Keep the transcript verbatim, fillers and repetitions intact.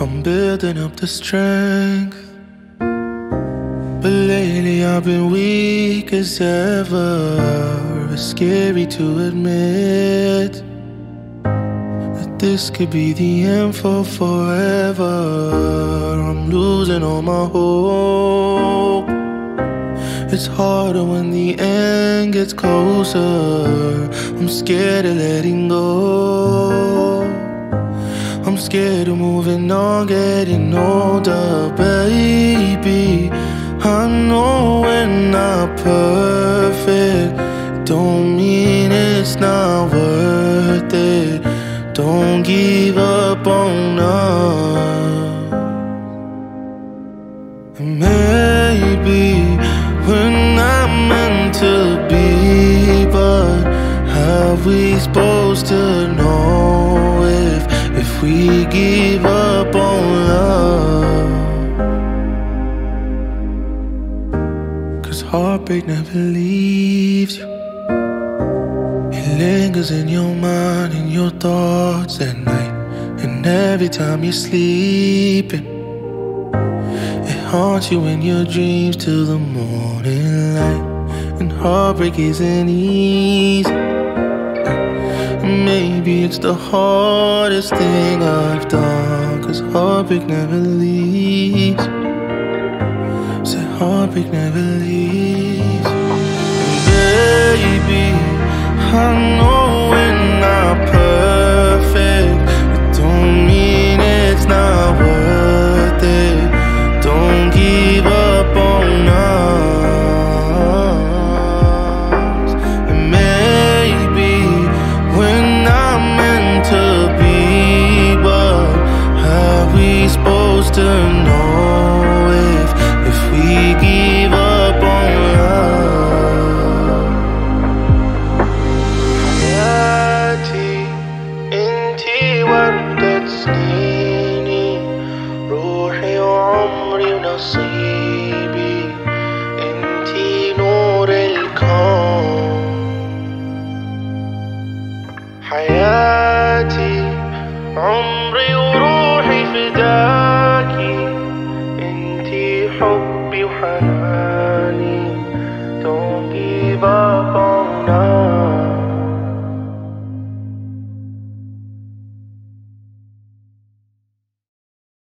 I'm building up the strength, but lately I've been weak as ever. It's scary to admit that this could be the end for forever. I'm losing all my hope. It's harder when the end gets closer. I'm scared of letting go. I'm scared of moving on, getting older, baby. I know we're not perfect, don't mean it's not worth it. Don't give up on us. Maybe we're not meant to be, but how we supposed to know if if we give up on love? Cause heartbreak never leaves you. It lingers in your mind, in your thoughts at night, and every time you're sleeping, haunt you in your dreams till the morning light. And heartbreak isn't easy. Maybe it's the hardest thing I've done, cause heartbreak never leaves. Say heartbreak never leaves. Baby, I know we're not perfect, but don't mean it's not worth it. Don't give up on us. And maybe we're not meant to be, but how we supposed to know if if we give up on love? Hayaati inti wardat sini ruhi om. نصيبي انتي نور الكون حياتي عمري وروحي فداكي انتي حبي وحناني.